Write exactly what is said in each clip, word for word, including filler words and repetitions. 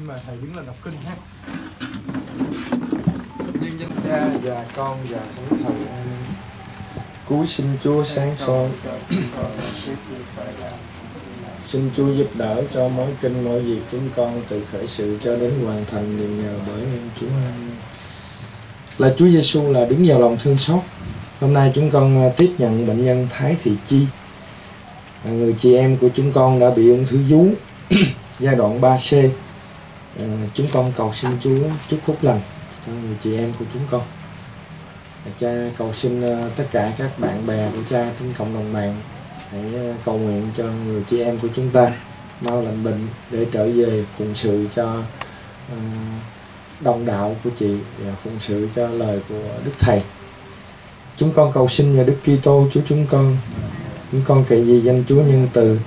nhưng mà thầy đứng là đọc kinh ha. Cha và con và thánh thần an cúi xin Chúa sáng soi, xin Chúa giúp đỡ cho mỗi kinh mỗi việc chúng con từ khởi sự cho đến hoàn thành đều nhờ bởi em Chúa. Là Chúa Giêsu là đứng vào lòng thương xót. Hôm nay chúng con tiếp nhận bệnh nhân Thái Thị Chi, người chị em của chúng con đã bị ung thư vú giai đoạn ba C. Chúng con cầu xin Chúa chúc phúc lành cho người chị em của chúng con. Cha cầu xin tất cả các bạn bè của cha trên cộng đồng mạng hãy cầu nguyện cho người chị em của chúng ta mau lành bệnh để trở về phụng sự cho đồng đạo của chị và phụng sự cho lời của Đức Thầy. Chúng con cầu xin nhờ Đức Kitô Chúa chúng con. Chúng con kệ vì danh Chúa nhân từ.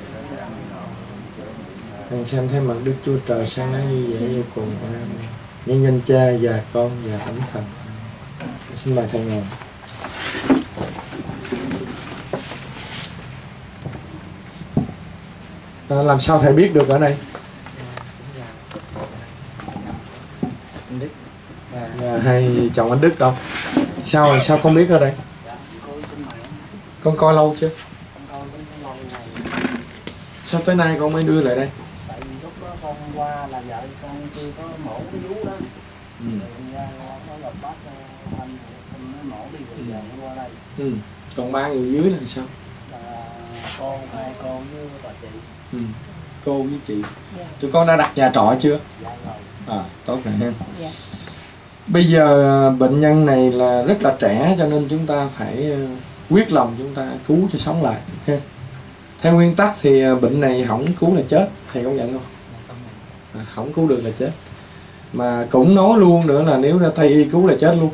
Hằng xem thấy mặt Đức Chúa Trời sáng láng như vậy vô cùng. Nhân danh Cha và Con và Thánh Thần. Xin mời thầy ngồi. À, làm sao thầy biết được ở đây? À, hay chồng anh Đức đâu? Sao sao không biết ở đây? Con coi lâu chưa? Sao tới nay con mới đưa lại đây? Tại vì lúc đó con qua là vợ con chưa có mổ cái vú đó. Ừ. Thì con gặp bác anh, anh mới mổ đi rồi giờ mới qua đây. Ừ. Còn ba người dưới là sao? Là con, hai con với bà chị. Ừ. Cô với chị. Yeah. Tụi con đã đặt nhà trọ chưa? Dạ rồi. À, tốt rồi ha. Dạ. Bây giờ bệnh nhân này là rất là trẻ cho nên chúng ta phải quyết lòng chúng ta cứu cho sống lại. Ha. Theo nguyên tắc thì bệnh này không cứu là chết, thầy công nhận không? À, không cứu được là chết. Mà cũng nói luôn nữa là nếu ra Tây Y cứu là chết luôn.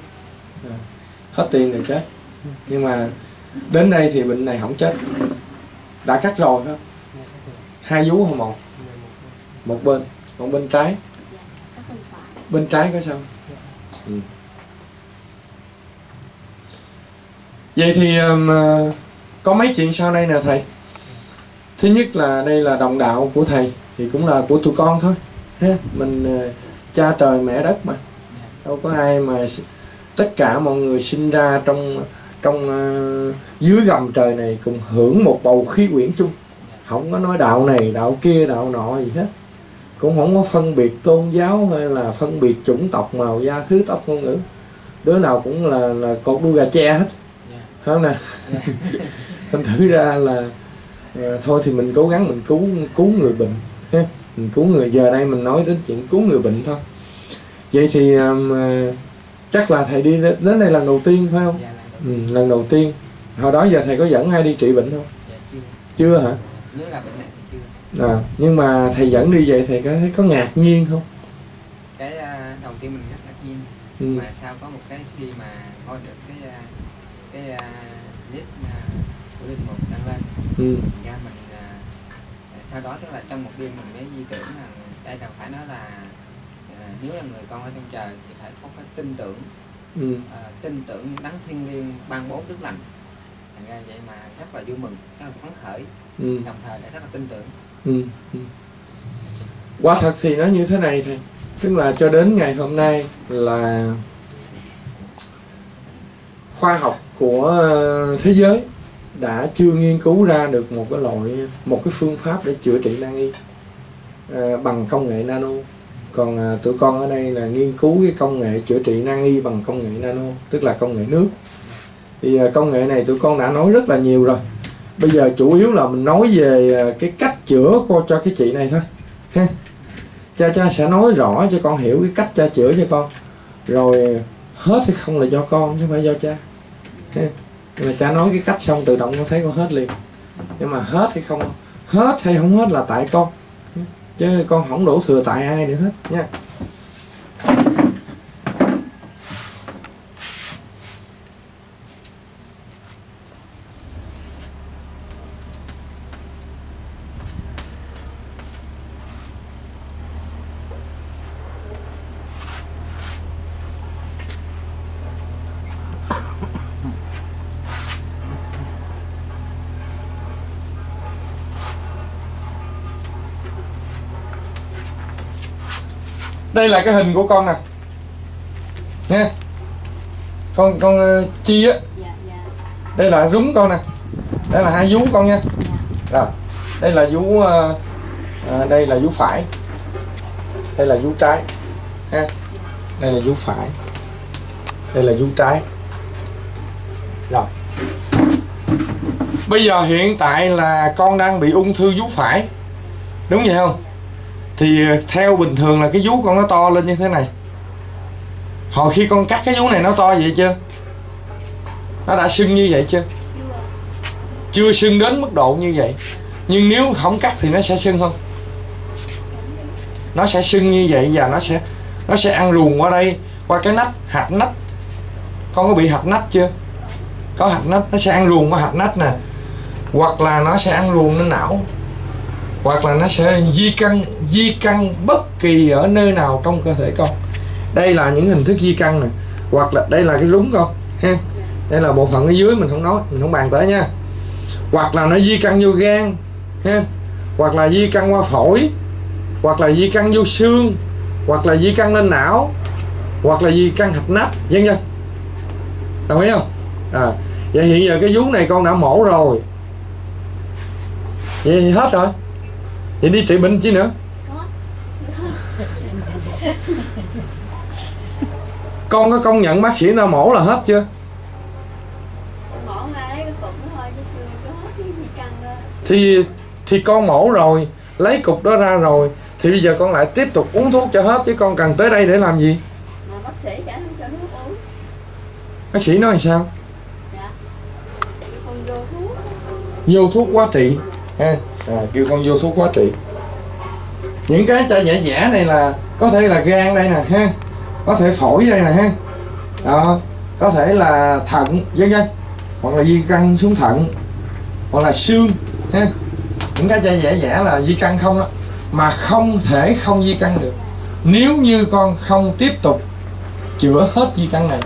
À, hết tiền là chết. Nhưng mà đến đây thì bệnh này không chết. Đã cắt rồi đó. Hai vú không một? Một bên, còn bên trái? Bên trái có sao? Ừ. Vậy thì có mấy chuyện sau đây nè thầy. Thứ nhất là đây là đồng đạo của thầy thì cũng là của tụi con thôi ha. Mình cha trời mẹ đất mà, đâu có ai mà tất cả mọi người sinh ra trong trong uh, dưới gầm trời này cùng hưởng một bầu khí quyển chung, không có nói đạo này đạo kia đạo nọ gì hết, cũng không có phân biệt tôn giáo hay là phân biệt chủng tộc màu da thứ tóc ngôn ngữ, đứa nào cũng là là cột đuôi gà tre hết, phải không nè? Thành thử ra là à, thôi thì mình cố gắng mình cứu cứu người bệnh ha. Mình cứu người, giờ đây mình nói đến chuyện cứu người bệnh thôi. Vậy thì um, chắc là thầy đi đến đây lần đầu tiên phải không? Dạ, lần, đầu. Ừ, lần đầu tiên. Hồi đó giờ thầy có dẫn ai đi trị bệnh không? Dạ, chưa. Chưa hả? Nếu là bệnh này thì chưa. À, nhưng mà thầy dẫn đi vậy thầy có thấy có ngạc nhiên không? Cái uh, đầu tiên mình rất ngạc nhiên. Ừ. Mà sao có một cái khi mà coi được cái cái uh, list uh, của linh mục đăng lên. Ừ. Ra mình uh, sau đó tức là trong một đêm mình mới di tưởng là đây là phải nói là uh, nếu là người con ở trong trời thì phải có cái tin tưởng. Ừ. uh, tin tưởng đấng thiên liêng ban bố đức lành, thành ra vậy mà rất là vui mừng, rất là phấn khởi. Ừ. Đồng thời lại rất là tin tưởng. Ừ. Ừ. Quả thật thì nó như thế này thầy, tức là cho đến ngày hôm nay là khoa học của thế giới đã chưa nghiên cứu ra được một cái loại một cái phương pháp để chữa trị nan y à, bằng công nghệ nano. Còn à, tụi con ở đây là nghiên cứu cái công nghệ chữa trị nan y bằng công nghệ nano, tức là công nghệ nước. Thì à, công nghệ này tụi con đã nói rất là nhiều rồi. Bây giờ chủ yếu là mình nói về cái cách chữa cô cho cái chị này thôi. Ha. Cha cha sẽ nói rõ cho con hiểu cái cách cha chữa cho con. Rồi hết hay không là do con chứ không phải do cha. Ha. Mà cha nói cái cách xong tự động con thấy con hết liền. Nhưng mà hết hay không, hết hay không hết là tại con, chứ con không đổ thừa tại ai nữa hết nha. Đây là cái hình của con nè nha. Con con uh, Chi á. Đây là rúng con nè. Đây là hai vú con nha. Rồi. Đây là vú uh, uh, đây là vú phải. Đây là vú trái. Ha. Đây là vú phải. Đây là vú trái. Rồi. Bây giờ hiện tại là con đang bị ung thư vú phải. Đúng vậy không? Thì theo bình thường là cái vú con nó to lên như thế này. Hồi khi con cắt cái vú này nó to vậy chưa? Nó đã sưng như vậy chưa? Chưa sưng đến mức độ như vậy. Nhưng nếu không cắt thì nó sẽ sưng không? Nó sẽ sưng như vậy và nó sẽ nó sẽ ăn luồn qua đây, qua cái nách, hạch nách. Con có bị hạch nách chưa? Có hạch nách, nó sẽ ăn luồn qua hạch nách nè. Hoặc là nó sẽ ăn luồn lên não. Hoặc là nó sẽ di căn, di căn bất kỳ ở nơi nào trong cơ thể con. Đây là những hình thức di căn nè. Hoặc là đây là cái rúng con ha. Đây là bộ phận ở dưới mình không nói, mình không bàn tới nha. Hoặc là nó di căn vô gan ha. Hoặc là di căn qua phổi. Hoặc là di căn vô xương. Hoặc là di căn lên não. Hoặc là di căn hạch nách, vân vân. Đồng ý không? À, vậy hiện giờ cái vú này con đã mổ rồi. Vậy thì hết rồi. Vậy đi trị bệnh chứ nữa. Con có công nhận bác sĩ nào mổ là hết chưa? Mổ ra lấy cái cục thôi chứ chưa hết cái gì cần đâu. Thì thì con mổ rồi, lấy cục đó ra rồi thì bây giờ con lại tiếp tục uống thuốc cho hết chứ con cần tới đây để làm gì? Mà bác sĩ chả không cho thuốc uống. Bác sĩ nói sao? Dạ. Con vô thuốc. Vô thuốc quá trị ha. À, kêu con vô thuốc quá trị. Những cái chai giả giả này là có thể là gan đây nè ha, có thể phổi đây nè ha, đó, có thể là thận vân vân, hoặc là di căn xuống thận, hoặc là xương ha. Những cái chai giả giả là di căn không đó, mà không thể không di căn được nếu như con không tiếp tục chữa hết di căn này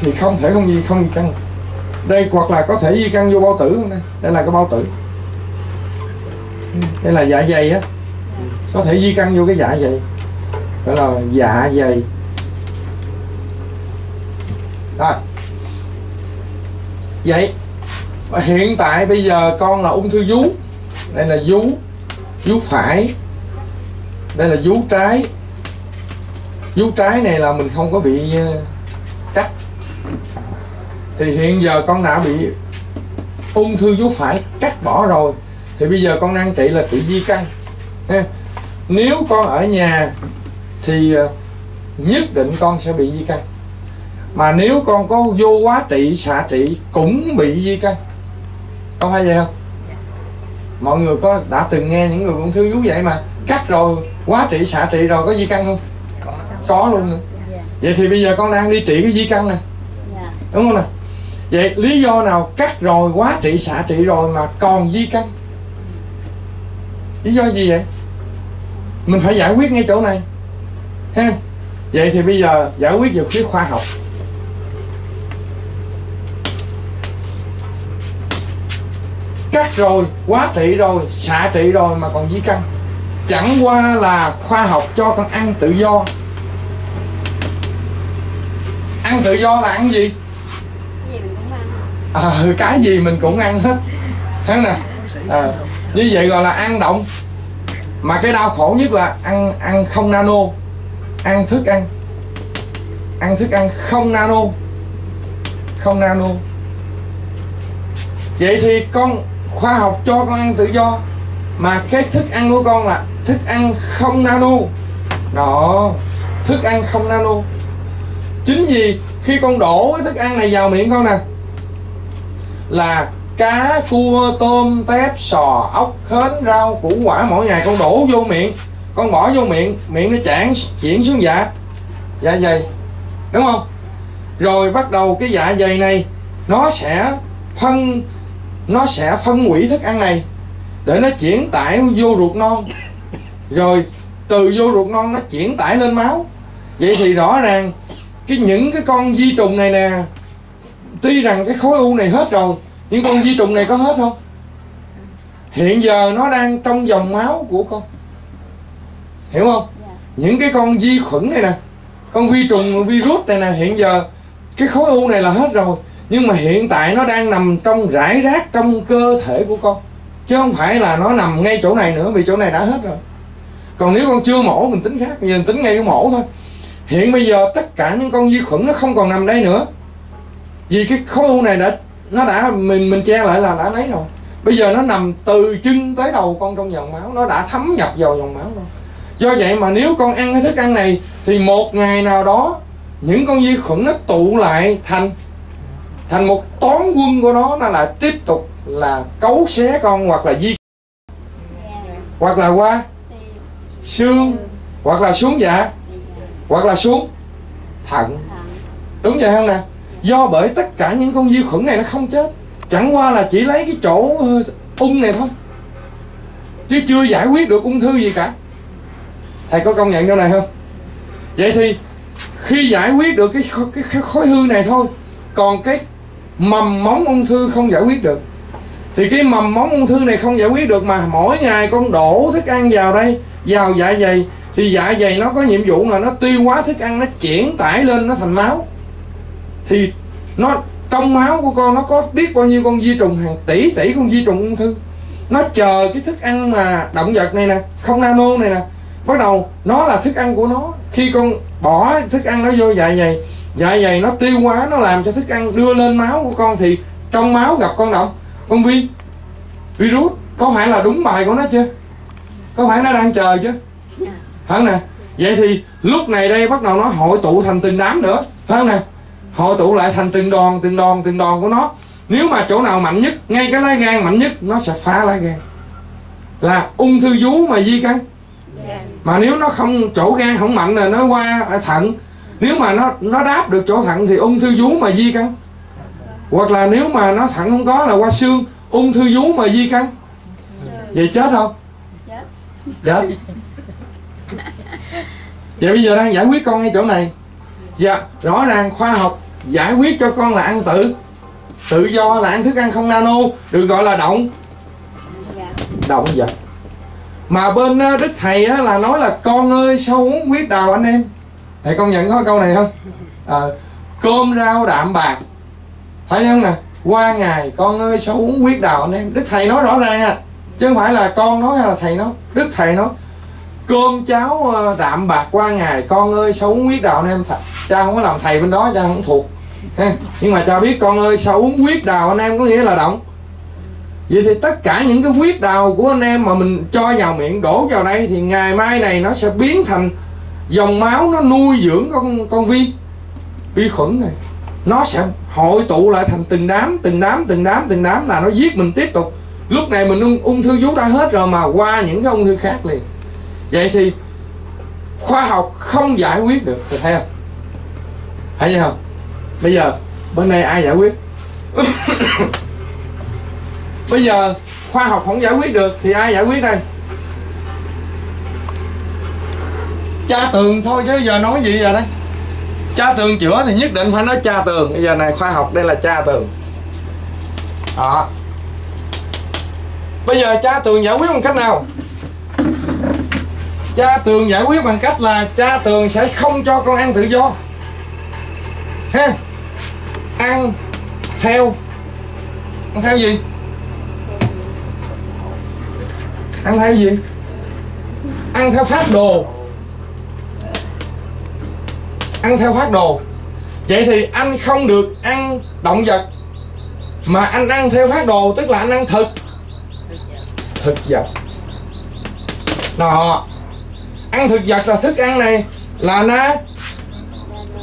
thì không thể không di không di căn. Đây hoặc là có thể di căn vô bao tử này. Đây là cái bao tử. Đây là dạ dày á. Có thể di căn vô cái dạ dày. Đó là dạ dày. Rồi. Vậy hiện tại bây giờ con là ung thư vú. Đây là vú, vú phải. Đây là vú trái. Vú trái này là mình không có bị cắt. Thì hiện giờ con đã bị ung thư vú phải cắt bỏ rồi. Thì bây giờ con đang trị là trị di căn. Nếu con ở nhà thì nhất định con sẽ bị di căn. Mà nếu con có vô quá trị, xạ trị cũng bị di căn. Con hay vậy không? Mọi người có đã từng nghe những người ung thư vú vậy mà cắt rồi, quá trị, xạ trị rồi có di căn không? Có, có luôn nữa. Vậy thì bây giờ con đang đi trị cái di căn này. Đúng không nè? Vậy lý do nào cắt rồi, quá trị, xạ trị rồi mà còn di căn? Lý do gì vậy? Mình phải giải quyết ngay chỗ này ha. Vậy thì bây giờ giải quyết về phía khoa học. Cắt rồi, quá trị rồi, xạ trị rồi mà còn di căn. Chẳng qua là khoa học cho con ăn tự do. Ăn tự do là ăn gì? À, cái gì mình cũng ăn hết. Thấy nè. À, như vậy gọi là ăn động. Mà cái đau khổ nhất là ăn ăn không nano. Ăn thức ăn. Ăn thức ăn không nano. Không nano. Vậy thì con khoa học cho con ăn tự do. Mà cái thức ăn của con là thức ăn không nano. Đó. Thức ăn không nano. Chính vì khi con đổ cái thức ăn này vào miệng con nè là cá, cua, tôm, tép, sò, ốc, hến, rau, củ quả mỗi ngày con đổ vô miệng, con bỏ vô miệng, miệng nó chản chuyển xuống dạ dạ dày, đúng không? Rồi bắt đầu cái dạ dày này nó sẽ phân nó sẽ phân hủy thức ăn này để nó chuyển tải vô ruột non, rồi từ vô ruột non nó chuyển tải lên máu. Vậy thì rõ ràng cái những cái con vi trùng này nè, tuy rằng cái khối u này hết rồi nhưng con vi trùng này có hết không? Hiện giờ nó đang trong dòng máu của con, hiểu không? những cái con vi khuẩn này nè, con vi trùng, virus này nè, hiện giờ cái khối u này là hết rồi, nhưng mà hiện tại nó đang nằm trong rải rác trong cơ thể của con, chứ không phải là nó nằm ngay chỗ này nữa, vì chỗ này đã hết rồi. Còn nếu con chưa mổ mình tính khác, bây giờ mình tính ngay cái mổ thôi. Hiện bây giờ tất cả những con vi khuẩn nó không còn nằm đây nữa, vì cái khối u này đã nó đã mình mình che lại là đã lấy rồi. Bây giờ nó nằm từ chân tới đầu con trong dòng máu, nó đã thấm nhập vào dòng máu rồi. Do vậy mà nếu con ăn cái thức ăn này thì một ngày nào đó những con vi khuẩn nó tụ lại thành thành một toán quân của nó, nó lại tiếp tục là cấu xé con, hoặc là di hoặc là qua xương, hoặc là xuống dạ, hoặc là xuống thận. Đúng vậy không nè? Do bởi tất cả những con vi khuẩn này nó không chết, chẳng qua là chỉ lấy cái chỗ ung này thôi, chứ chưa giải quyết được ung thư gì cả. Thầy có công nhận chỗ này không? Vậy thì khi giải quyết được cái, cái, cái khối hư này thôi, còn cái mầm móng ung thư không giải quyết được. Thì cái mầm móng ung thư này không giải quyết được mà mỗi ngày con đổ thức ăn vào đây, vào dạ dày, thì dạ dày nó có nhiệm vụ là nó tiêu hóa thức ăn, nó chuyển tải lên nó thành máu. Thì nó trong máu của con nó có biết bao nhiêu con vi trùng, hàng tỷ tỷ con vi trùng ung thư. Nó chờ cái thức ăn mà động vật này nè, không nano này nè, bắt đầu nó là thức ăn của nó. Khi con bỏ thức ăn nó vô dạ dày, dạ dày nó tiêu hóa, nó làm cho thức ăn đưa lên máu của con, thì trong máu gặp con động, con vi virus. Có phải là đúng bài của nó chưa? Có phải nó đang chờ chứ? Phải nè. Vậy thì lúc này đây bắt đầu nó hội tụ thành từng đám nữa, phải không nè? Hội tụ lại thành từng đòn, từng đòn, từng đòn của nó. Nếu mà chỗ nào mạnh nhất, ngay cái lá gan mạnh nhất, nó sẽ phá lá gan, là ung thư vú mà di căn. Mà nếu nó không, chỗ gan không mạnh là nó qua thận. Nếu mà nó nó đáp được chỗ thận thì ung thư vú mà di căn. Hoặc là nếu mà nó thận không có là qua xương, ung thư vú mà di căn. Vậy chết không? Chết. Chết. Vậy bây giờ đang giải quyết con ngay chỗ này. Dạ, rõ ràng khoa học giải quyết cho con là ăn tự tự do, là ăn thức ăn không nano, được gọi là động động vật. Mà bên Đức Thầy á, là nói là con ơi sao uống huyết đào anh em. Thầy công nhận có câu này không? À, cơm rau đạm bạc, phải không nè? Qua ngày con ơi sao uống huyết đào anh em. Đức Thầy nói rõ ràng à, chứ không phải là con nói hay là thầy nói. Đức Thầy nói cơm cháo đạm bạc qua ngày, con ơi sao uống huyết đào anh em. Thầy, cha không có làm thầy bên đó, cha không thuộc ha. Nhưng mà cha biết con ơi sao uống huyết đào anh em có nghĩa là động. Vậy thì tất cả những cái huyết đào của anh em mà mình cho vào miệng, đổ vào đây, thì ngày mai này nó sẽ biến thành dòng máu, nó nuôi dưỡng con con vi vi khuẩn này. Nó sẽ hội tụ lại thành từng đám, từng đám, từng đám, từng đám, là nó giết mình tiếp tục. Lúc này mình ung, ung thư vú đã hết rồi mà qua những cái ung thư khác liền. Vậy thì khoa học không giải quyết được, thì thấy không? Thấy không? Bây giờ bên đây ai giải quyết? Bây giờ khoa học không giải quyết được thì ai giải quyết đây? Cha Tường thôi, chứ giờ nói gì giờ đây? Cha Tường chữa thì nhất định phải nói Cha Tường. Bây giờ này khoa học đây là Cha Tường đó. Bây giờ Cha Tường giải quyết bằng cách nào? Cha Tường giải quyết bằng cách là Cha Tường sẽ không cho con ăn tự do ha. Ăn theo Ăn theo gì? Ăn theo gì? Ăn theo phác đồ. Ăn theo phác đồ. Vậy thì anh không được ăn động vật, mà anh ăn theo phác đồ, tức là anh ăn thực Thực vật. Đó. Ăn thực vật là thức ăn này là na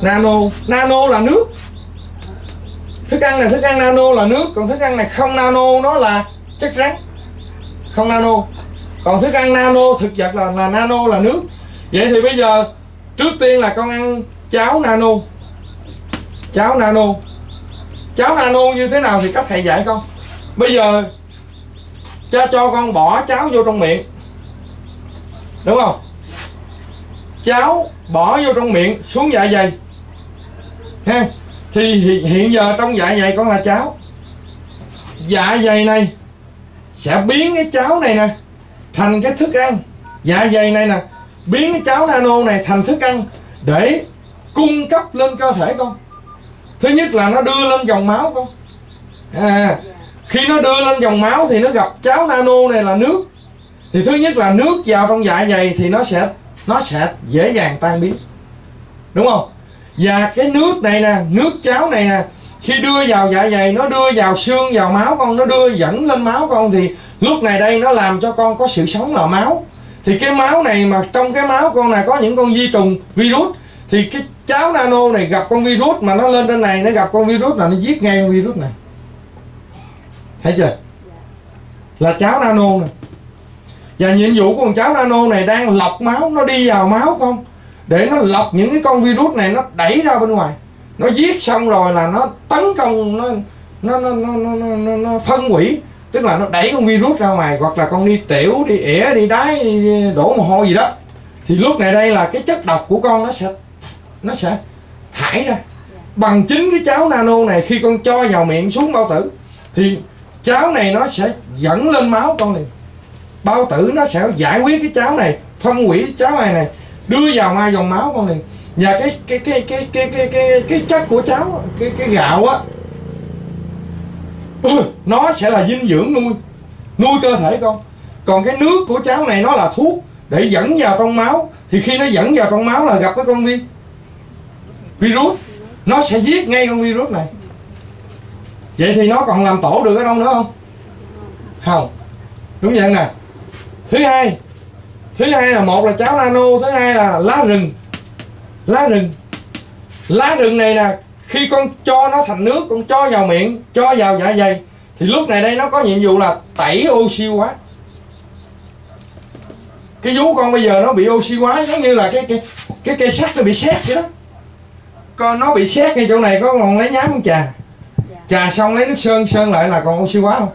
Nano Nano là nước. Thức ăn này, thức ăn nano là nước. Còn thức ăn này không nano, nó là chất rắn, không nano. Còn thức ăn nano, thực vật là, là nano là nước. Vậy thì bây giờ trước tiên là con ăn cháo nano. Cháo nano Cháo nano như thế nào thì các thầy dạy con. Bây giờ cha cho con bỏ cháo vô trong miệng, đúng không? Cháo bỏ vô trong miệng xuống dạ dày ha. Thì hiện giờ trong dạ dày con là cháo. Dạ dày này sẽ biến cái cháo này nè thành cái thức ăn. Dạ dày này nè biến cái cháo nano này thành thức ăn để cung cấp lên cơ thể con. Thứ nhất là nó đưa lên dòng máu con. À, khi nó đưa lên dòng máu thì nó gặp cháo nano này là nước. Thì thứ nhất là nước vào trong dạ dày thì nó sẽ nó sẽ dễ dàng tan biến, đúng không? Và cái nước này nè, nước cháo này nè, khi đưa vào dạ dày, nó đưa vào xương, vào máu con, nó đưa dẫn lên máu con, thì lúc này đây nó làm cho con có sự sống là máu. Thì cái máu này, mà trong cái máu con này có những con vi trùng, virus, thì cái cháo nano này gặp con virus mà nó lên trên này, nó gặp con virus là nó giết ngay con virus này. Thấy chưa? Là cháo nano này. Và nhiệm vụ của con cháo nano này đang lọc máu, nó đi vào máu con để nó lọc những cái con virus này, nó đẩy ra bên ngoài. Nó giết xong rồi là nó tấn công, nó nó nó nó nó, nó, nó phân hủy, tức là nó đẩy con virus ra ngoài, hoặc là con đi tiểu, đi ỉa, đi đái, đi đổ mồ hôi gì đó, thì lúc này đây là cái chất độc của con nó sẽ nó sẽ thải ra bằng chính cái cháo nano này. Khi con cho vào miệng xuống bao tử thì cháo này nó sẽ dẫn lên máu con liền, bao tử nó sẽ giải quyết cái cháo này, phân hủy cháo này này, đưa vào ngay dòng máu con liền. Và cái cái cái cái cái cái cái, cái chất của cháo, cái cái gạo á, nó sẽ là dinh dưỡng nuôi nuôi cơ thể con. Còn cái nước của cháo này nó là thuốc để dẫn vào trong máu, thì khi nó dẫn vào trong máu là gặp cái con vi virus, nó sẽ giết ngay con virus này. Vậy thì nó còn làm tổ được ở đâu nữa không? Không, đúng vậy nè. Thứ hai, thứ hai là một là cháo nano, thứ hai là lá rừng. Lá rừng Lá rừng này nè, khi con cho nó thành nước, con cho vào miệng, cho vào dạ dày, thì lúc này đây nó có nhiệm vụ là tẩy oxy hóa. Cái vú con bây giờ nó bị oxy hóa, giống như là cái cái cái cây sắt nó bị sét vậy đó. Con nó bị sét ngay chỗ này, có còn lấy nhám con trà, trà xong lấy nước sơn, sơn lại là còn oxy hóa không?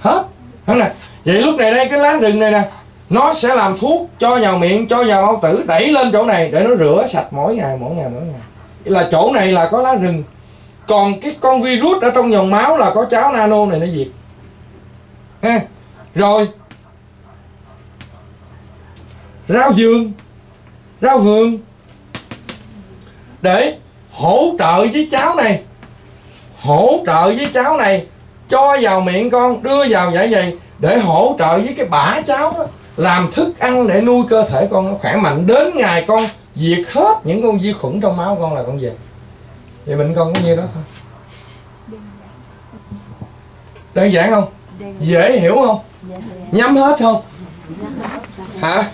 Hết, hết nè. Vậy lúc này đây cái lá rừng này nè, nó sẽ làm thuốc cho vào miệng, cho vào bao tử, đẩy lên chỗ này để nó rửa sạch mỗi ngày, mỗi ngày, mỗi ngày. Là chỗ này là có lá rừng. Còn cái con virus ở trong dòng máu là có cháo nano này nó diệt. Ha. Rồi. Rau vườn, rau vườn để hỗ trợ với cháo này, hỗ trợ với cháo này, cho vào miệng con, đưa vào dạ dày để hỗ trợ với cái bã cháo đó, làm thức ăn để nuôi cơ thể con nó khỏe mạnh, đến ngày con diệt hết những con vi khuẩn trong máu con là con về. Vậy mình con cũng như đó thôi. Đơn giản không? Dễ hiểu không? Nhắm hết không? Hả?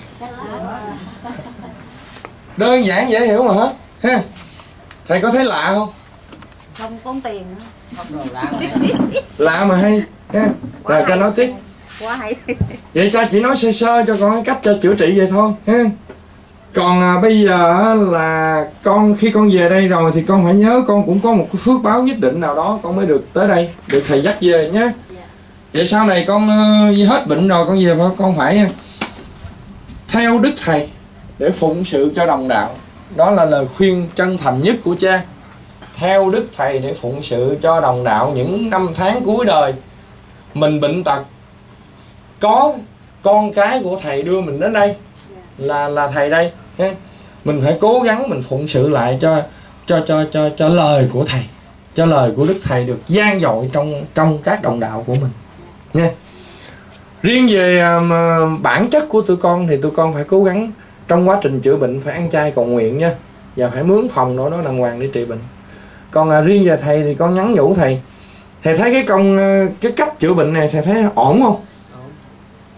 Đơn giản dễ hiểu mà hết. Ha. Thầy có thấy lạ không? Không tốn tiền nữa. Lạ mà hay. Ha. Rồi cho nói tiếp. Quá hay. Vậy cha chỉ nói sơ sơ cho con cái cách cho chữa trị vậy thôi ha. Còn à, bây giờ là con, khi con về đây rồi thì con phải nhớ con cũng có một cái phước báo nhất định nào đó con mới được tới đây, được thầy dắt về nhé. Vậy sau này con uh, hết bệnh rồi con về, con phải theo đức thầy để phụng sự cho đồng đạo. Đó là lời khuyên chân thành nhất của cha. Theo đức thầy để phụng sự cho đồng đạo những năm tháng cuối đời. Mình bệnh tật, có con cái của thầy đưa mình đến đây là là thầy đây ha. Mình phải cố gắng mình phụng sự lại cho cho cho cho cho lời của thầy, cho lời của đức thầy được vang dội trong trong các đồng đạo của mình nha. Riêng về uh, bản chất của tụi con thì tụi con phải cố gắng trong quá trình chữa bệnh phải ăn chay cầu nguyện nha, và phải mướn phòng đó đó đàng hoàng để trị bệnh. Còn uh, riêng về thầy thì con nhắn nhủ thầy, thầy thấy cái công uh, cái cách chữa bệnh này thầy thấy ổn không?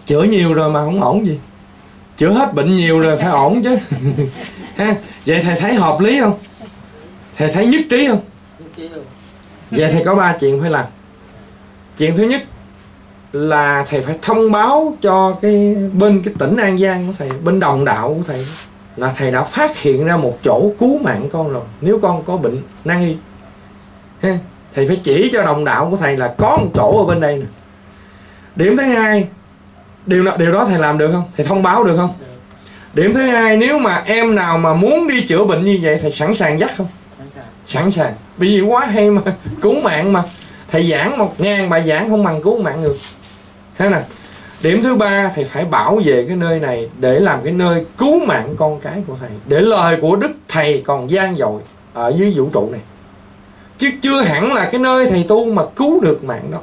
Chữa nhiều rồi mà không ổn gì, chữa hết bệnh nhiều rồi phải ổn chứ. Ha. Vậy thầy thấy hợp lý không? Thầy thấy nhất trí không? Vậy thầy có ba chuyện phải làm. Chuyện thứ nhất là thầy phải thông báo cho cái bên cái tỉnh An Giang của thầy, bên đồng đạo của thầy, là thầy đã phát hiện ra một chỗ cứu mạng con rồi, nếu con có bệnh nan y. Ha. Thầy phải chỉ cho đồng đạo của thầy là có một chỗ ở bên đây nè. Điểm thứ hai, Điều, điều đó thầy làm được không? Thầy thông báo được không? Điểm thứ hai, nếu mà em nào mà muốn đi chữa bệnh như vậy, thầy sẵn sàng dắt không? Sẵn sàng. Sẵn sàng. Bởi vì quá hay mà, cứu mạng mà. Thầy giảng một ngàn bài giảng không bằng cứu mạng người. Thế nè. Điểm thứ ba, thầy phải bảo vệ cái nơi này để làm cái nơi cứu mạng con cái của thầy, để lời của Đức Thầy còn vang dội ở dưới vũ trụ này, chứ chưa hẳn là cái nơi thầy tu mà cứu được mạng đó.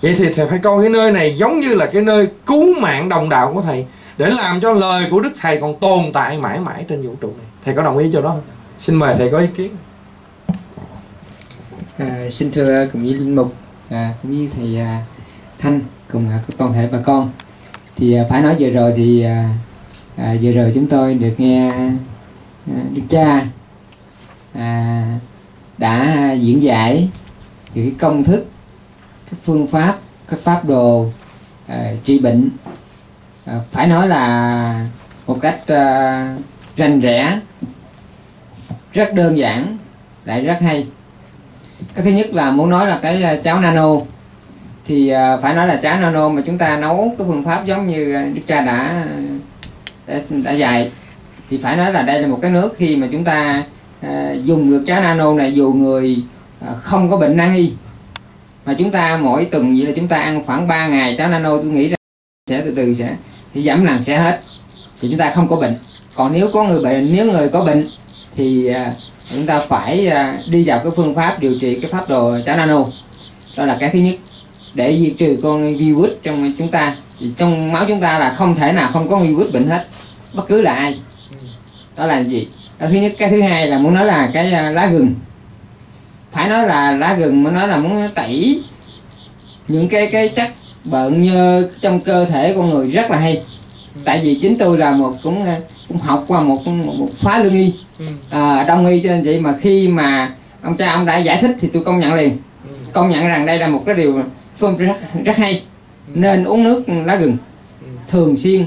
Vậy thì thầy phải coi cái nơi này giống như là cái nơi cứu mạng đồng đạo của thầy, để làm cho lời của Đức Thầy còn tồn tại mãi mãi trên vũ trụ này. Thầy có đồng ý cho đó không? Xin mời thầy có ý kiến. À, xin thưa cũng như Linh Mục, à, cũng như thầy à, Thanh, cùng à, toàn thể bà con. Thì à, phải nói vừa rồi thì à, à, vừa rồi chúng tôi được nghe à, Đức Cha à, đã diễn giải về cái công thức, các phương pháp, các pháp đồ à, trị bệnh, à, phải nói là một cách à, rành rẽ, rất đơn giản, lại rất hay. Cái thứ nhất là muốn nói là cái cháo nano, thì phải nói là cháo nano mà chúng ta nấu cái phương pháp giống như Đức Cha đã, đã đã dạy, thì phải nói là đây là một cái nước khi mà chúng ta à, dùng được cháo nano này, dù người à, không có bệnh nan y mà chúng ta mỗi tuần vậy là chúng ta ăn khoảng ba ngày cháo nano, tôi nghĩ rằng sẽ từ từ sẽ giảm làm sẽ hết, thì chúng ta không có bệnh. Còn nếu có người bệnh, nếu người có bệnh thì à, chúng ta phải đi vào cái phương pháp điều trị cái pháp đồ cháo nano. Đó là cái thứ nhất, để diệt trừ con virus trong chúng ta. Thì trong máu chúng ta là không thể nào không có virus bệnh hết, bất cứ là ai. Đó là gì? Đó là thứ nhất. Cái thứ hai là muốn nói là cái lá gừng. Phải nói là lá gừng, muốn nói là muốn tẩy những cái cái chất bợn nhơ trong cơ thể con người rất là hay. Tại vì chính tôi là một cũng cũng học qua một một, một phá lương y, à, đông y, cho nên vậy mà khi mà ông cha ông đã giải thích thì tôi công nhận liền, công nhận rằng đây là một cái điều phương rất rất hay, nên uống nước lá gừng thường xuyên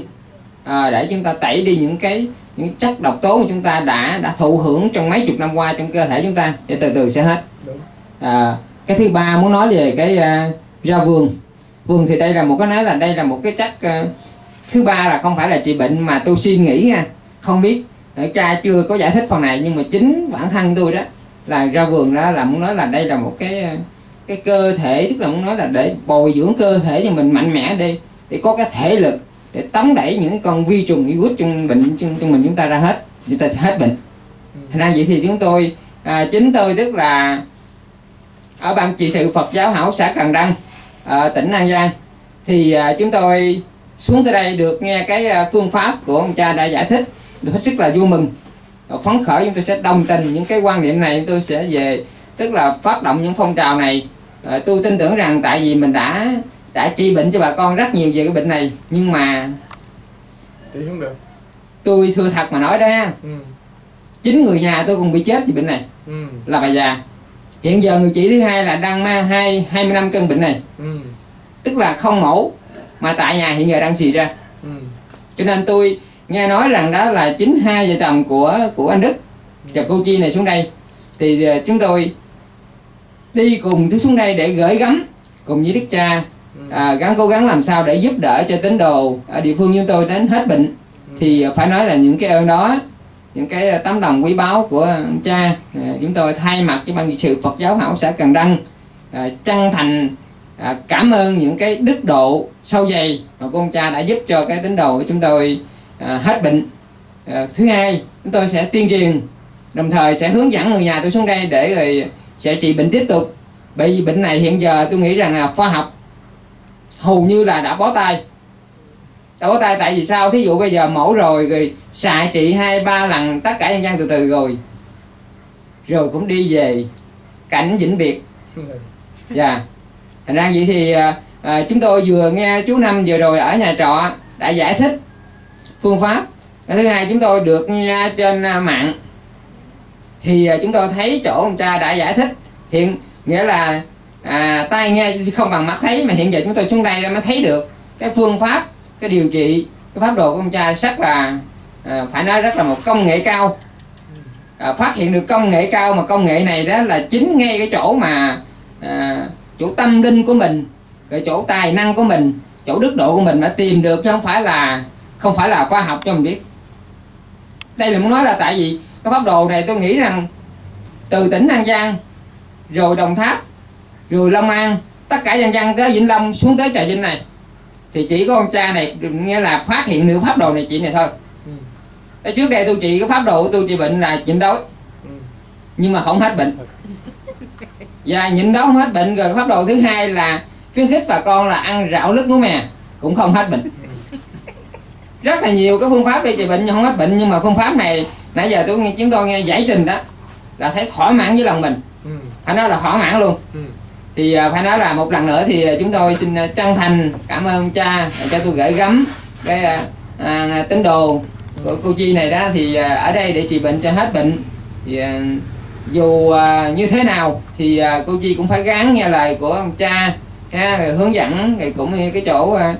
à, để chúng ta tẩy đi những cái những chất độc tố mà chúng ta đã đã thụ hưởng trong mấy chục năm qua trong cơ thể chúng ta, để từ từ sẽ hết. À, cái thứ ba muốn nói về cái uh, rau vườn. Vườn thì đây là một cái nói là đây là một cái chất uh, thứ ba là không phải là trị bệnh, mà tôi suy nghĩ nha, không biết Cha chưa có giải thích phần này, nhưng mà chính bản thân tôi đó là ra vườn đó là muốn nói là đây là một cái cái cơ thể, tức là muốn nói là để bồi dưỡng cơ thể cho mình mạnh mẽ đi, để có cái thể lực để tống đẩy những con vi trùng virus trong bệnh trong, trong mình chúng ta ra hết, chúng ta sẽ hết bệnh. Thành ra vậy thì chúng tôi à, chính tôi tức là ở ban trị sự Phật Giáo Hảo xã Cần Đăng, à, tỉnh An Giang, thì à, chúng tôi xuống tới đây được nghe cái phương pháp của ông cha đã giải thích, được hết sức là vui mừng, phấn khởi. Chúng tôi sẽ đồng tình những cái quan niệm này, chúng tôi sẽ về tức là phát động những phong trào này. À, tôi tin tưởng rằng tại vì mình đã đã trị bệnh cho bà con rất nhiều về cái bệnh này, nhưng mà không được. Tôi thưa thật mà nói đó ha, ừ. chính người nhà tôi còn bị chết vì bệnh này, ừ. là bà già. Hiện giờ người chị thứ hai là đang mang hai hai mươi năm cân bệnh này, ừ. tức là không mổ mà tại nhà hiện giờ đang xì ra, ừ. cho nên tôi nghe nói rằng đó là chính hai vợ chồng của của anh Đức và cô Chi này xuống đây, thì chúng tôi đi cùng thứ xuống đây để gửi gắm cùng với Đức Cha, à, gắng cố gắng làm sao để giúp đỡ cho tín đồ ở địa phương chúng tôi đến hết bệnh. Thì phải nói là những cái ơn đó, những cái tấm lòng quý báu của Cha, à, chúng tôi thay mặt cho ban trị sự Phật Giáo Hảo xã Cần Đăng à, chân thành à, cảm ơn những cái đức độ sâu dày mà con Cha đã giúp cho cái tín đồ của chúng tôi à, hết bệnh. À, thứ hai, chúng tôi sẽ tuyên truyền, đồng thời sẽ hướng dẫn người nhà tôi xuống đây để rồi sẽ trị bệnh tiếp tục. Bởi vì bệnh này hiện giờ tôi nghĩ rằng là khoa học hầu như là đã bó tay, đã bó tay. Tại vì sao? Thí dụ bây giờ mổ rồi rồi xài trị hai ba lần tất cả nhân dân từ từ rồi rồi cũng đi về cảnh vĩnh biệt. Dạ, yeah. Thành ra vậy thì à, chúng tôi vừa nghe chú Năm vừa rồi ở nhà trọ đã giải thích phương pháp. Cái thứ hai, chúng tôi được nghe trên mạng thì chúng tôi thấy chỗ ông Cha đã giải thích, hiện nghĩa là à, tai nghe không bằng mắt thấy, mà hiện giờ chúng tôi xuống đây mới thấy được cái phương pháp, cái điều trị, cái pháp đồ của ông Cha rất là à, phải nói rất là một công nghệ cao, à, phát hiện được công nghệ cao. Mà công nghệ này đó là chính ngay cái chỗ mà à, chỗ tâm linh của mình, cái chỗ tài năng của mình, chỗ đức độ của mình đã tìm được, chứ không phải là không phải là khoa học cho mình biết. Đây là muốn nói là tại vì cái pháp đồ này tôi nghĩ rằng từ tỉnh An Giang rồi Đồng Tháp rồi Long An, tất cả dân dân tới Vĩnh Long xuống tới Trà Vinh này thì chỉ có ông cha này nghĩa là phát hiện được pháp đồ này chị này thôi. Ừ. Trước đây tôi trị cái pháp đồ của tôi trị bệnh là nhịn đói, ừ. nhưng mà không hết bệnh. Và nhịn đói không hết bệnh rồi pháp đồ thứ hai là khuyến khích bà con là ăn rau lứt lúa mè cũng không hết bệnh. Rất là nhiều cái phương pháp để trị bệnh nhưng không hết bệnh, nhưng mà phương pháp này nãy giờ tôi nghe chúng tôi nghe giải trình đó là thấy thỏa mãn với lòng mình, ừ. phải nói là thỏa mãn luôn. Ừ. Thì phải nói là một lần nữa thì chúng tôi xin chân thành cảm ơn cha cho tôi gửi gắm cái à, à, tín đồ của cô Chi này đó, thì à, ở đây để trị bệnh cho hết bệnh. Thì à, dù à, như thế nào thì à, cô Chi cũng phải gán nghe lời của ông cha ha, rồi hướng dẫn rồi cũng như cái chỗ à,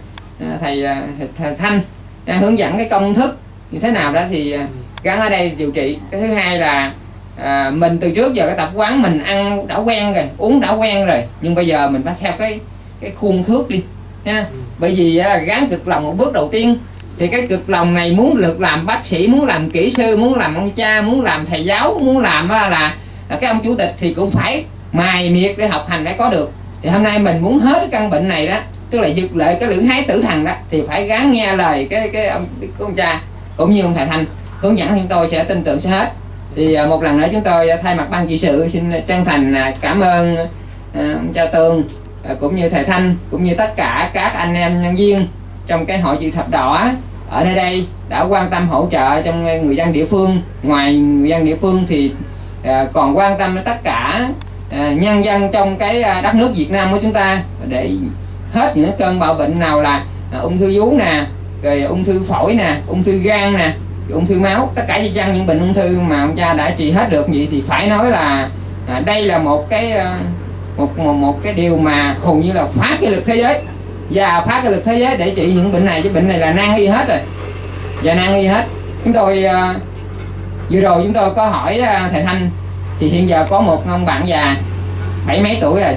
thầy, à, thầy Thanh à, hướng dẫn cái công thức như thế nào đó thì à, gắn ở đây điều trị. Cái thứ hai là à, mình từ trước giờ cái tập quán mình ăn đã quen rồi, uống đã quen rồi, nhưng bây giờ mình phải theo cái cái khuôn thước đi ha. Bởi vì à, gán cực lòng một bước đầu tiên thì cái cực lòng này muốn được làm bác sĩ, muốn làm kỹ sư, muốn làm ông cha, muốn làm thầy giáo, muốn làm là, là, là cái ông chủ tịch thì cũng phải mài miệt để học hành để có được. Thì hôm nay mình muốn hết cái căn bệnh này đó, tức là dược lợi cái lưỡng hái tử thần đó, thì phải gán nghe lời cái cái ông, cái ông cha cũng như ông thầy Thanh hướng dẫn chúng tôi sẽ tin tưởng sẽ hết. Thì một lần nữa chúng tôi thay mặt ban trị sự xin chân thành cảm ơn ông cha Tường cũng như thầy Thanh cũng như tất cả các anh em nhân viên trong cái hội chữ thập đỏ ở nơi đây đã quan tâm hỗ trợ trong người dân địa phương. Ngoài người dân địa phương thì còn quan tâm đến tất cả nhân dân trong cái đất nước Việt Nam của chúng ta, để hết những cơn bạo bệnh nào là ung thư vú nè, rồi ung thư phổi nè, ung thư gan nè, ung thư máu, tất cả di dân những bệnh ung thư mà ông cha đã trị hết được. Vậy thì phải nói là à, đây là một cái một, một một cái điều mà hầu như là phá kỷ lục thế giới, và phá kỷ lục thế giới để trị những bệnh này, chứ bệnh này là nan y hết rồi, và nan y hết. Chúng tôi à, vừa rồi chúng tôi có hỏi à, thầy Thanh thì hiện giờ có một ông bạn già bảy mấy tuổi rồi,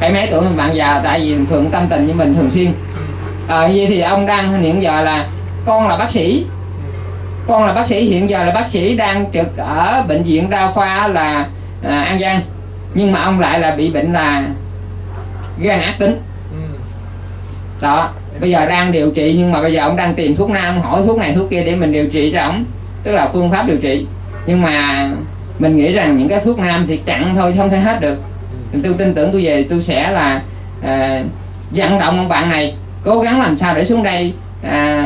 bảy mấy tuổi bạn già tại vì thường tâm tình như mình thường xuyên à, vậy thì ông đang hiện giờ là con là bác sĩ. Con là bác sĩ, hiện giờ là bác sĩ đang trực ở bệnh viện đa khoa là à, An Giang. Nhưng mà ông lại là bị bệnh là gan ác tính. Đó, bây giờ đang điều trị, nhưng mà bây giờ ông đang tìm thuốc nam, hỏi thuốc này thuốc kia để mình điều trị cho ông. Tức là phương pháp điều trị. Nhưng mà mình nghĩ rằng những cái thuốc nam thì chặn thôi, không thể hết được. Tôi tin tưởng tôi về tôi sẽ là à, vận động ông bạn này cố gắng làm sao để xuống đây à,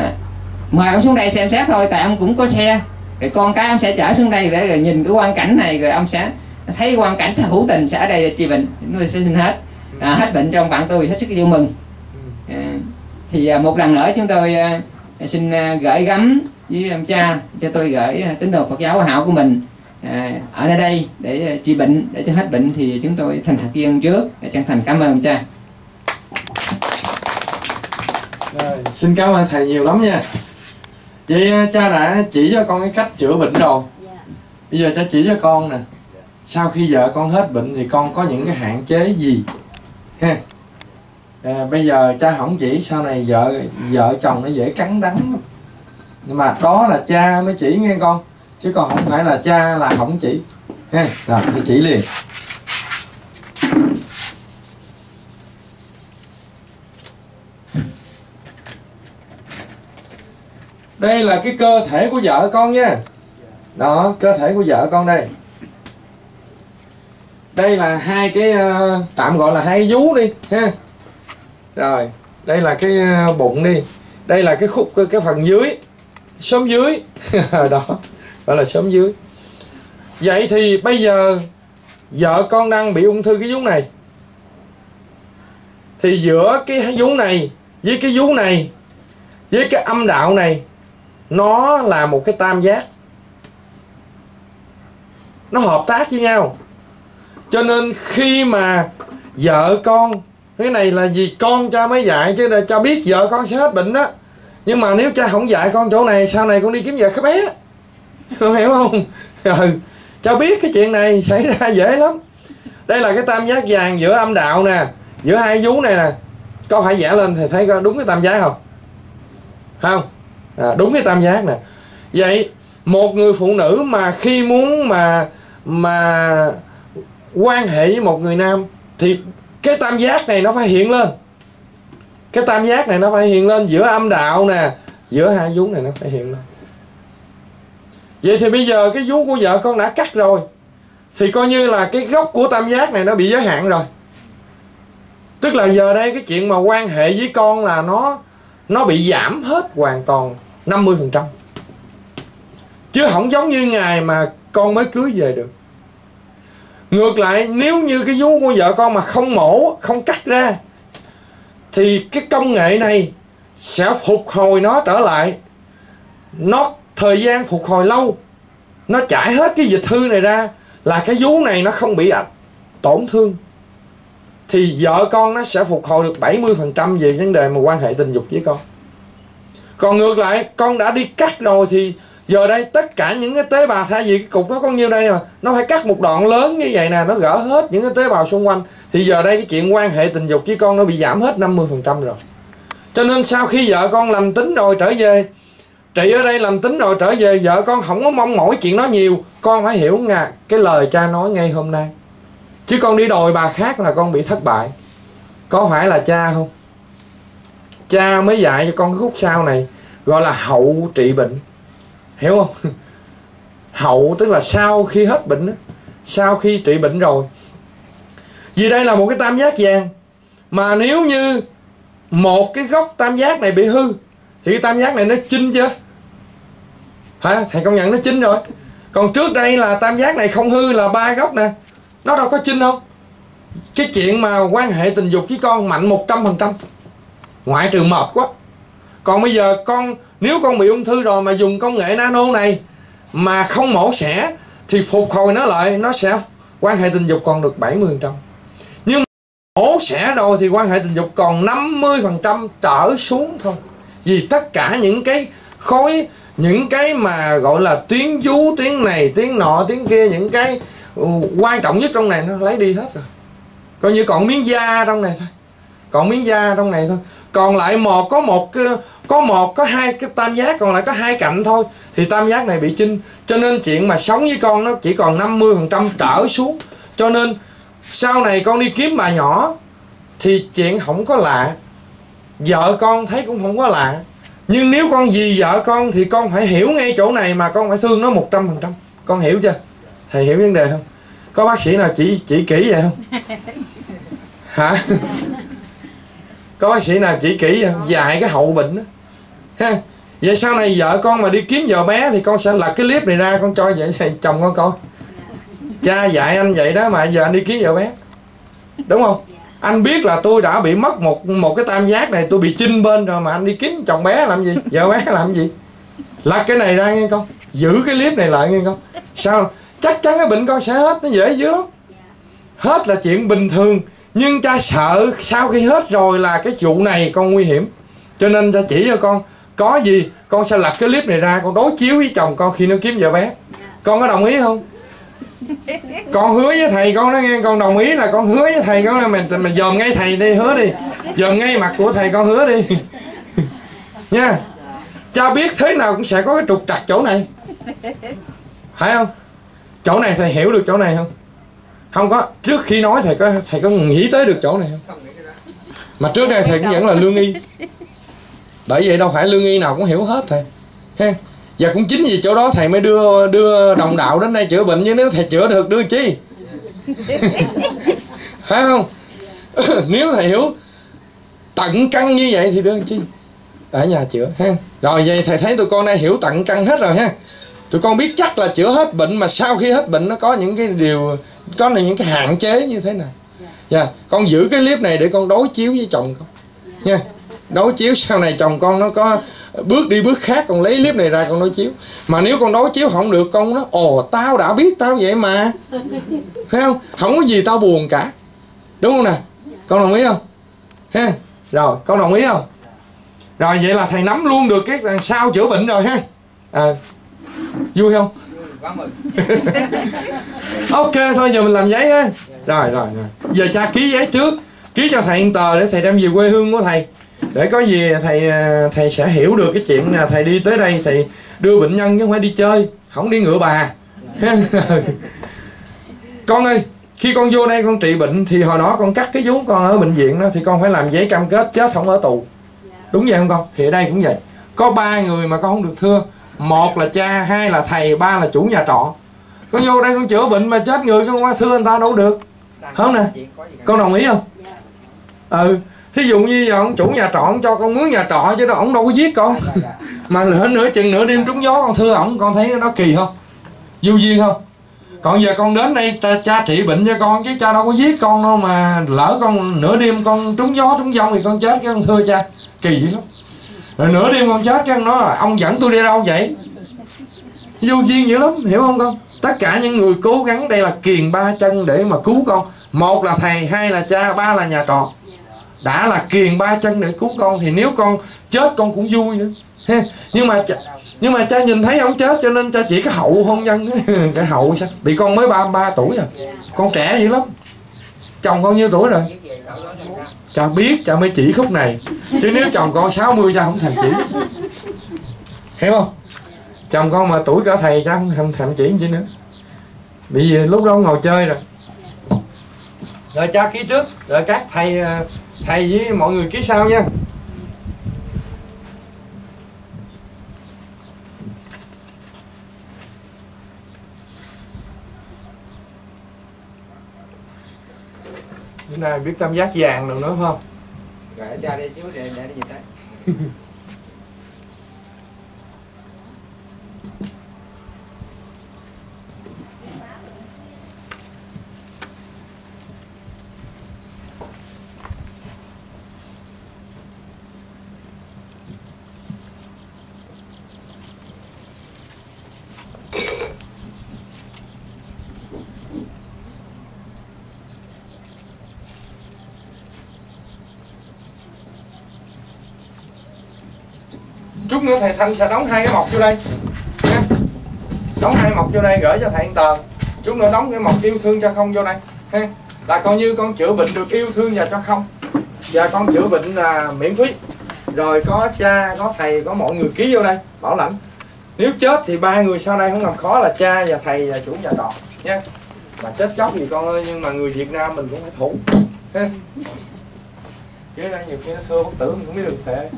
mời ông xuống đây xem xét thôi, tại ông cũng có xe rồi, con cái ông sẽ chở xuống đây để rồi nhìn cái quan cảnh này, rồi ông sẽ thấy quan cảnh sẽ hữu tình sẽ ở đây trị bệnh. Tôi sẽ xin hết à, hết bệnh trong bạn tôi hết sức vui mừng à, thì à, một lần nữa chúng tôi à, xin à, gửi gắm với ông cha cho tôi gửi à, tín đồ Phật giáo Hòa Hảo của mình à, ở nơi đây để à, trị bệnh để cho hết bệnh. Thì chúng tôi thành thật kiên trước để chân thành cảm ơn ông cha. Rồi, xin cảm ơn thầy nhiều lắm nha. Vậy cha đã chỉ cho con cái cách chữa bệnh rồi. Bây giờ cha chỉ cho con nè, sau khi vợ con hết bệnh thì con có những cái hạn chế gì ha. À, bây giờ cha không chỉ sau này vợ vợ chồng nó dễ cắn đắng lắm. Nhưng mà đó là cha mới chỉ nghe con, chứ còn không phải là cha là không chỉ ha. Rồi thì chỉ liền. Đây là cái cơ thể của vợ con nha. Đó, cơ thể của vợ con đây. Đây là hai cái, tạm gọi là hai vú đi ha. Rồi, đây là cái bụng đi. Đây là cái khúc, cái phần dưới, xóm dưới. Đó, gọi là xóm dưới. Vậy thì bây giờ vợ con đang bị ung thư cái vú này, thì giữa cái vú này với cái vú này với cái âm đạo này, nó là một cái tam giác, nó hợp tác với nhau. Cho nên khi mà vợ con, cái này là vì con cha mới dạy, chứ là cha biết vợ con sẽ hết bệnh đó. Nhưng mà nếu cha không dạy con chỗ này, sau này con đi kiếm vợ cái bé, con hiểu không? Ừ, cha biết cái chuyện này xảy ra dễ lắm. Đây là cái tam giác vàng giữa âm đạo nè, giữa hai vú này nè. Con phải vẽ lên thì thấy đúng cái tam giác không? Không? À, đúng cái tam giác nè. Vậy một người phụ nữ mà khi muốn mà mà quan hệ với một người nam thì cái tam giác này nó phải hiện lên. Cái tam giác này nó phải hiện lên, giữa âm đạo nè, giữa hai vú này nó phải hiện lên. Vậy thì bây giờ cái vú của vợ con đã cắt rồi, thì coi như là cái gốc của tam giác này nó bị giới hạn rồi. Tức là giờ đây cái chuyện mà quan hệ với con là nó nó bị giảm hết hoàn toàn năm mươi phần trăm. Chứ không giống như ngày mà con mới cưới về được. Ngược lại, nếu như cái vú của vợ con mà không mổ, không cắt ra, thì cái công nghệ này sẽ phục hồi nó trở lại. Nó thời gian phục hồi lâu, nó chảy hết cái dịch hư này ra, là cái vú này nó không bị tổn thương, thì vợ con nó sẽ phục hồi được bảy mươi phần trăm về vấn đề mà quan hệ tình dục với con. Còn ngược lại, con đã đi cắt rồi thì giờ đây tất cả những cái tế bào, thay vì cái cục nó có nhiêu đây mà nó phải cắt một đoạn lớn như vậy nè, nó gỡ hết những cái tế bào xung quanh, thì giờ đây cái chuyện quan hệ tình dục với con nó bị giảm hết năm mươi phần trăm rồi. Cho nên sau khi vợ con lành tính rồi trở về, chị ở đây lành tính rồi trở về, vợ con không có mong mỏi chuyện đó nhiều. Con phải hiểu nghe cái lời cha nói ngay hôm nay, chứ con đi đòi bà khác là con bị thất bại. Có phải là cha không? Cha mới dạy cho con cái khúc sau này, gọi là hậu trị bệnh. Hiểu không? Hậu tức là sau khi hết bệnh đó, sau khi trị bệnh rồi. Vì đây là một cái tam giác vàng, mà nếu như một cái góc tam giác này bị hư thì cái tam giác này nó chín chưa? Hả? Thầy công nhận nó chín rồi. Còn trước đây là tam giác này không hư là ba góc nè, nó đâu có chín không? Cái chuyện mà quan hệ tình dục với con mạnh một trăm phần trăm, ngoại trừ mệt quá. Còn bây giờ con, nếu con bị ung thư rồi mà dùng công nghệ nano này mà không mổ xẻ, thì phục hồi nó lại, nó sẽ quan hệ tình dục còn được bảy mươi phần trăm. Nhưng mà mổ xẻ rồi thì quan hệ tình dục còn năm mươi phần trăm trở xuống thôi. Vì tất cả những cái khối, những cái mà gọi là tuyến vú, tuyến này, tuyến nọ, tuyến kia, những cái quan trọng nhất trong này nó lấy đi hết rồi. Coi như còn miếng da trong này thôi, còn miếng da trong này thôi. Còn lại một có một có một có hai cái tam giác, còn lại có hai cạnh thôi, thì tam giác này bị chinh. Cho nên chuyện mà sống với con nó chỉ còn năm mươi phần trăm trở xuống. Cho nên sau này con đi kiếm bà nhỏ thì chuyện không có lạ, vợ con thấy cũng không có lạ. Nhưng nếu con vì vợ con thì con phải hiểu ngay chỗ này, mà con phải thương nó một trăm phần trăm. Con hiểu chưa? Thầy hiểu vấn đề không? Có bác sĩ nào chỉ chỉ kỹ vậy không? Hả? Có bác sĩ nào chỉ kỹ vậy không? Dạy cái hậu bệnh đó. Ha. Vậy sau này vợ con mà đi kiếm vợ bé thì con sẽ lật cái clip này ra, con cho vậy thầy chồng con coi. Cha dạy anh vậy đó mà giờ anh đi kiếm vợ bé. Đúng không? Anh biết là tôi đã bị mất một một cái tam giác này, tôi bị chinh bên rồi mà anh đi kiếm chồng bé làm gì? Vợ bé làm gì? Lật cái này ra nghe con. Giữ cái clip này lại nghe con. Sao? Chắc chắn cái bệnh con sẽ hết, nó dễ dữ lắm. Hết là chuyện bình thường. Nhưng cha sợ sau khi hết rồi là cái vụ này con nguy hiểm. Cho nên cha chỉ cho con, có gì con sẽ lật cái clip này ra, con đối chiếu với chồng con khi nó kiếm vợ bé. Con có đồng ý không? Con hứa với thầy con đó nghe, con đồng ý là con hứa với thầy con là mình mình dòm ngay thầy đi, hứa đi, dòm ngay mặt của thầy con hứa đi. Nha. Cha biết thế nào cũng sẽ có cái trục trặc chỗ này, phải không? Chỗ này thầy hiểu được chỗ này không? Không có. Trước khi nói thầy có thầy có nghĩ tới được chỗ này không? Mà trước đây thầy cũng vẫn là lương y, bởi vậy đâu phải lương y nào cũng hiểu hết thầy. Ha. Và cũng chính vì chỗ đó thầy mới đưa đưa đồng đạo đến đây chữa bệnh, chứ nếu thầy chữa được đưa chi? Phải không? Nếu thầy hiểu tận căn như vậy thì đưa chi? Ở nhà chữa ha. Rồi vậy thầy thấy tụi con đây hiểu tận căn hết rồi ha. Tụi con biết chắc là chữa hết bệnh, mà sau khi hết bệnh nó có những cái điều, có những cái hạn chế như thế nào. Dạ, yeah. Con giữ cái clip này để con đối chiếu với chồng con nha. Yeah. Đối chiếu sau này chồng con nó có bước đi bước khác, con lấy clip này ra con đối chiếu. Mà nếu con đối chiếu không được, con nó ồ tao đã biết tao vậy mà. Thấy không? Không có gì tao buồn cả. Đúng không nè? Con đồng ý không? Ha. Rồi, con đồng ý không? Rồi vậy là thầy nắm luôn được cái đằng sau chữa bệnh rồi ha. À, vui không? Ok thôi giờ mình làm giấy ha. Rồi rồi rồi. Giờ cha ký giấy trước, ký cho thầy một tờ để thầy đem về quê hương của thầy. Để có gì thầy thầy sẽ hiểu được cái chuyện là thầy đi tới đây thầy đưa bệnh nhân chứ không phải đi chơi, không đi ngựa bà. Con ơi, Khi con vô đây con trị bệnh thì hồi đó con cắt cái vú con ở bệnh viện đó thì con phải làm giấy cam kết chết không ở tù. Đúng vậy không con? Thì ở đây cũng vậy. Có ba người mà con không được thưa. Một là cha, hai là thầy, ba là chủ nhà trọ. Con vô đây con chữa bệnh mà chết người con qua thưa anh ta đâu được. Không nè. Con đồng ý không? Ừ. Thí dụ như giờ ông chủ nhà trọ ông cho con mướn nhà trọ chứ đâu, ông đâu có giết con. Mà nửa, nửa chừng nửa đêm trúng gió con thưa ổng, con thấy nó kỳ không? Vô duyên không? Còn giờ con đến đây cha, cha trị bệnh cho con chứ cha đâu có giết con đâu, mà lỡ con nửa đêm con trúng gió trúng giông thì con chết cái con thưa cha. Kỳ dữ lắm. Rồi nửa đêm con chết cái nó ông dẫn tôi đi đâu vậy? Vô duyên dữ lắm, hiểu không con? Tất cả những người cố gắng đây là kiền ba chân để mà cứu con. Một là thầy, hai là cha, ba là nhà trọ. Đã là kiền ba chân để cứu con thì nếu con chết con cũng vui nữa. Ha. Nhưng mà cha, nhưng mà cha nhìn thấy ông chết cho nên cha chỉ cái hậu hôn nhân. Cái hậu sao? Bị con mới ba mươi ba tuổi rồi. Con trẻ dữ lắm. Chồng con nhiêu tuổi rồi? Cha biết cha mới chỉ khúc này. Chứ nếu chồng con sáu mươi cha không thèm chỉ. Hiểu không? Chồng con mà tuổi cả thầy cha không thèm chỉ gì nữa. Bị lúc đó ngồi chơi rồi. Rồi cha ký trước. Rồi các thầy thầy với mọi người ký sau nha. Bữa nay biết tam giác vàng được nữa không? Rồi cha đi xíu để để gì tới. Chút nữa thầy Thanh sẽ đóng hai cái mộc vô đây nha. Đóng hai mộc vô đây gửi cho thầy Tờ. Chút nữa đóng cái mộc yêu thương cho không vô đây ha. Là coi như con chữa bệnh được yêu thương và cho không. Và con chữa bệnh là miễn phí. Rồi có cha, có thầy, có mọi người ký vô đây, bảo lãnh. Nếu chết thì ba người sau đây không làm khó là cha và thầy và chủ nhà trọ nha. Mà chết chóc gì con ơi, nhưng mà người Việt Nam mình cũng phải thủ ha. Chứ ra nhiều khi nó thưa bất tử mình cũng biết được thề.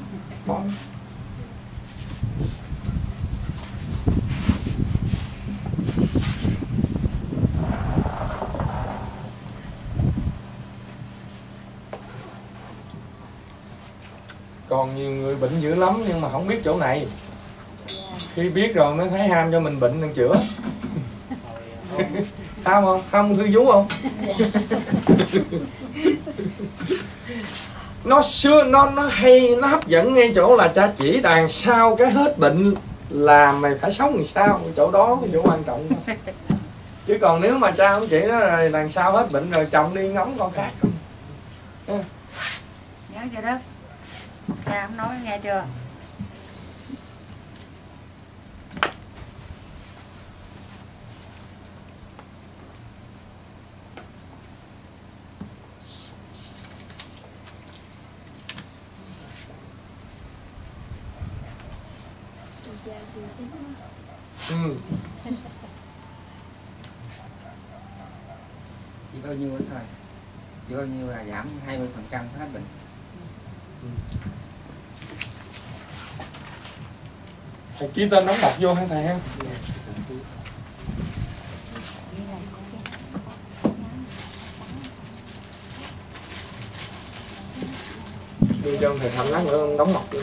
Còn nhiều người bệnh dữ lắm nhưng mà không biết chỗ này. Khi biết rồi nó thấy ham cho mình bệnh đang chữa. Ham không? Ham thư vú không? Nó xưa nó nó hay, nó hấp dẫn ngay chỗ là cha chỉ đàn sau cái hết bệnh là mày phải sống làm sao, chỗ đó chỗ quan trọng. Chứ còn nếu mà cha không chỉ nó rồi đàn sau hết bệnh rồi chồng đi ngóng con khác không. Nhớ chưa đó? Cha không nói nghe chưa? Ừ. Chỉ bao nhiêu thôi. Chỉ bao nhiêu là giảm hai mươi phần trăm hết bệnh. Ừ. Thầy ký tên đóng đọc vô hả thầy ha? Đi cho thầy Thành lát nữa đóng đọc vô.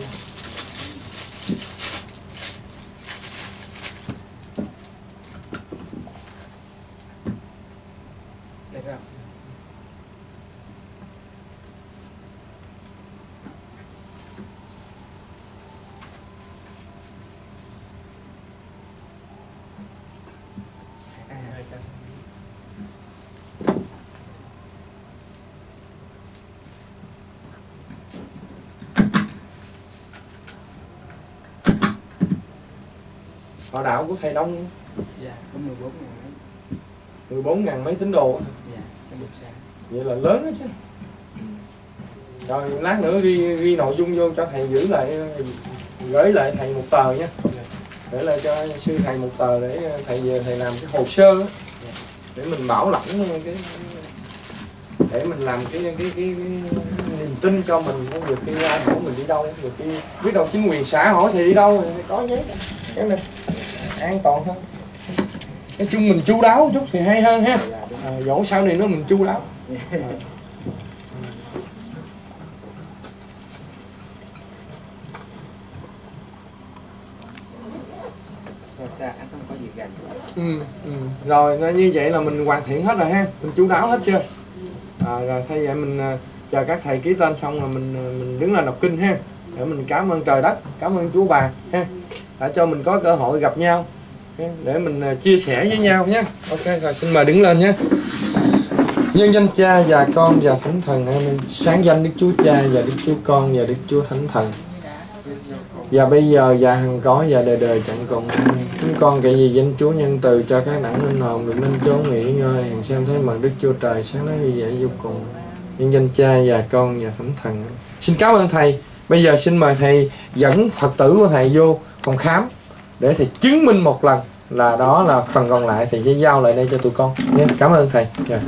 Họ đạo của thầy Đông. Dạ, có mười bốn ngàn mấy, mười bốn ngàn mấy tín đồ. Dạ, vậy là lớn đó chứ. Rồi lát nữa ghi, ghi nội dung vô cho thầy giữ lại, gửi lại thầy một tờ nha. Để lại cho sư thầy một tờ để thầy về thầy làm cái hồ sơ. để mình bảo lãnh cái, để mình làm cái cái, cái, cái niềm tin cho mình. Việc khi ai hỏi mình đi đâu, việc khi biết đâu chính quyền xã hỏi thì đi đâu thì có giấy cái này an toàn hơn. Nói chung mình chu đáo một chút thì hay hơn ha. À, dẫu sau này nó mình chu đáo. Ừ, ừ. Rồi như vậy là mình hoàn thiện hết rồi ha, mình chú đáo hết chưa? À, rồi thay vậy mình uh, chờ các thầy ký tên xong là mình uh, mình đứng là đọc kinh ha, để mình cảm ơn trời đất, cảm ơn chú bà ha, đã cho mình có cơ hội gặp nhau ha? Để mình uh, chia sẻ với nhau nhé. Ok, rồi xin mời đứng lên nhé. Nhân danh Cha và Con và Thánh Thần, amen. Sáng danh Đức Chúa Cha và Đức Chúa Con và Đức Chúa Thánh Thần, và bây giờ và hằng có và đời đời chẳng cùng. Chúng con kể gì danh Chúa nhân từ cho các đẳng linh hồn được nên chốn nghỉ ngơi, hằng xem thấy mặt Đức Chúa Trời sáng nói như vậy vô cùng. Nhân danh Cha và Con và Thánh Thần. Xin cảm ơn thầy. Bây giờ xin mời thầy dẫn Phật tử của thầy vô phòng khám để thầy chứng minh một lần, là đó là phần còn lại thầy sẽ giao lại đây cho tụi con nhé. Cảm ơn thầy. Yeah.